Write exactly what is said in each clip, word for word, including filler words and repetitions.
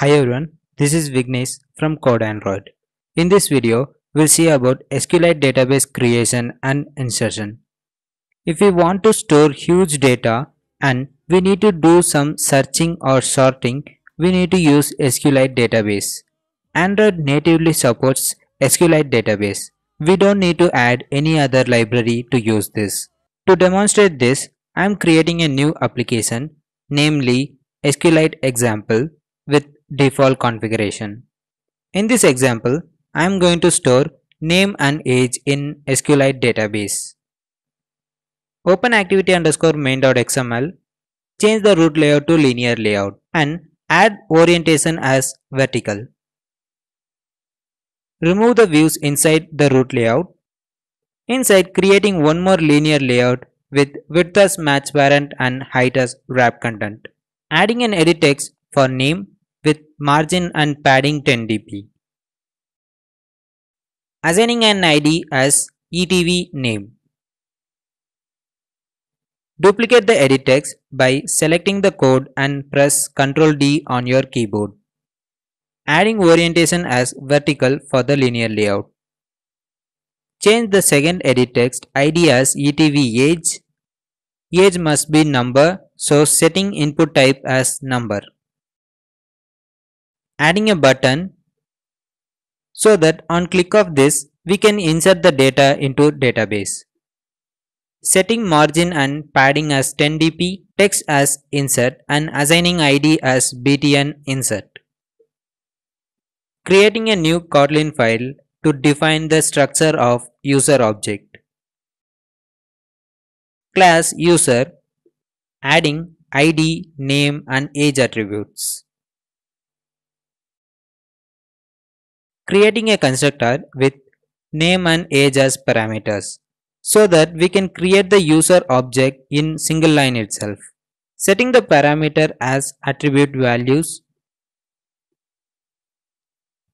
Hi everyone, this is Vignesh from Code Android. In this video, we'll see about SQLite database creation and insertion. If we want to store huge data and we need to do some searching or sorting, we need to use SQLite database. Android natively supports SQLite database. We don't need to add any other library to use this. To demonstrate this, I am creating a new application, namely SQLite example with default configuration. In this example, I am going to store name and age in SQLite database. Open activity underscore main.xml, change the root layout to linear layout and add orientation as vertical. Remove the views inside the root layout. Inside, creating one more linear layout with width as match parent and height as wrap content. Adding an edit text for name with margin and padding ten d p. Assigning an I D as E T V name. Duplicate the edit text by selecting the code and press control D on your keyboard. Adding orientation as vertical for the linear layout. Change the second edit text I D as E T V age. Age must be number, so setting input type as number. Adding a button so that on click of this we can insert the data into database. Setting margin and padding as ten d p, text as insert and assigning I D as btn insert. Creating a new Kotlin file to define the structure of user object. Class user, adding I D, name and age attributes. Creating a constructor with name and age as parameters so that we can create the user object in single line itself. Setting the parameter as attribute values.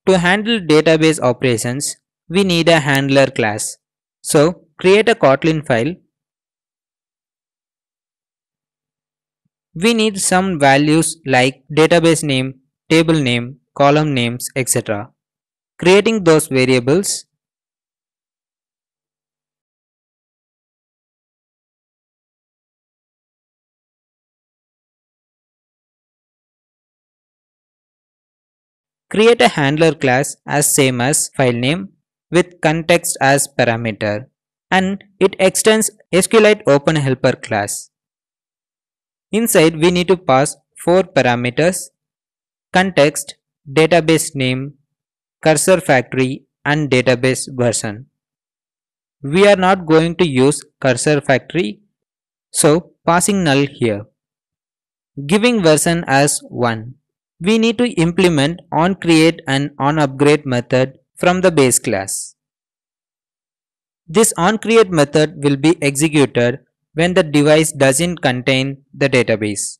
To handle database operations, we need a handler class. So, create a Kotlin file. We need some values like database name, table name, column names, et cetera. Creating those variables. Create a handler class as same as file name with context as parameter and it extends SQLite Open Helper class. Inside we need to pass four parameters: context, database name, cursor factory and database version. We are not going to use cursor factory, so passing null here. Giving version as one. We need to implement onCreate and onUpgrade method from the base class. This onCreate method will be executed when the device doesn't contain the database.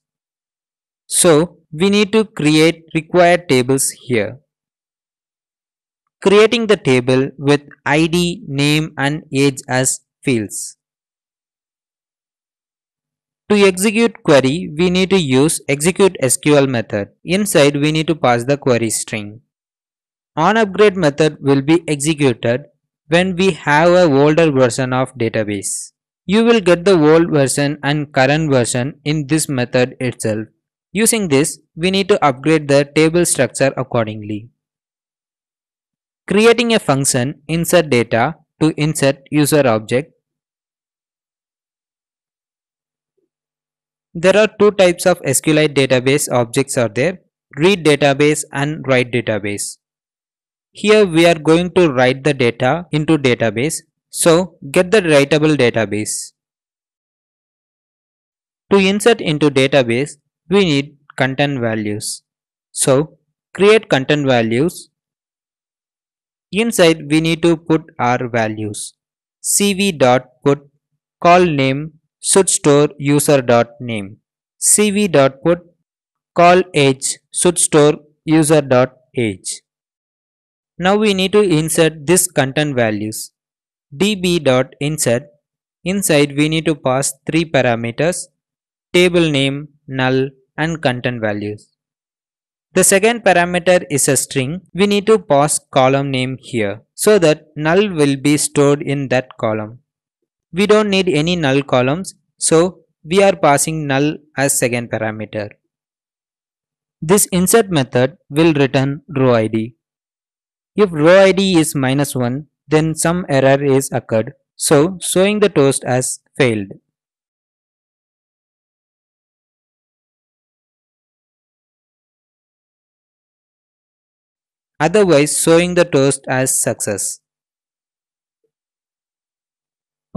So, we need to create required tables here. Creating the table with I D, name and age as fields. To execute query, we need to use execute S Q L method. Inside, we need to pass the query string. OnUpgrade method will be executed when we have an older version of database. You will get the old version and current version in this method itself. Using this, we need to upgrade the table structure accordingly. Creating a function insert data to insert user object. There are two types of SQLite database objects are there, read database and write database. Here we are going to write the data into database, so get the writable database. To insert into database, we need content values. So create content values. Inside we need to put our values. C V.put call name should store user.name. C V.put call age should store user.age. Now we need to insert this content values. D B.insert. Inside we need to pass three parameters: table name, null and content values. The second parameter is a string. We need to pass column name here so that null will be stored in that column. We don't need any null columns, so we are passing null as second parameter. This insert method will return row I D. If row I D is minus one, then some error is occurred, so showing the toast as failed. Otherwise showing the toast as success.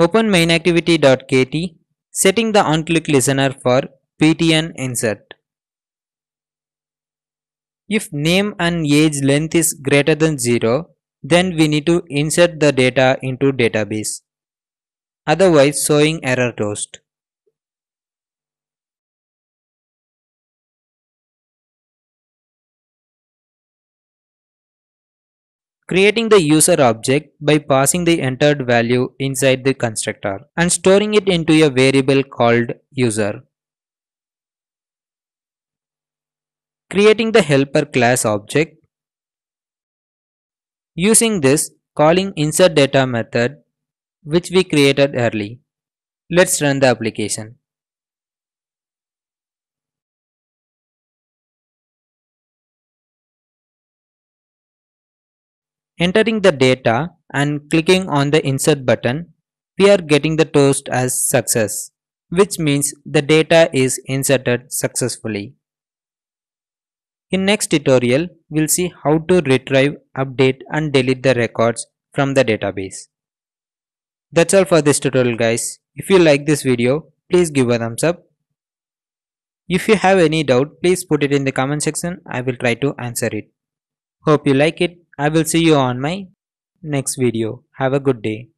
Open mainActivity.kt, setting the onClick listener for P T N insert. If name and age length is greater than zero, then we need to insert the data into database. Otherwise showing error toast. Creating the user object by passing the entered value inside the constructor and storing it into a variable called user. Creating the helper class object. Using this, calling insert data method which we created early. Let's run the application. Entering the data and clicking on the insert button, we are getting the toast as success, which means the data is inserted successfully. In next tutorial, we'll see how to retrieve, update and delete the records from the database. That's all for this tutorial, guys. If you like this video, please give a thumbs up. If you have any doubt, please put it in the comment section. I will try to answer it. Hope you like it. I will see you on my next video. Have a good day.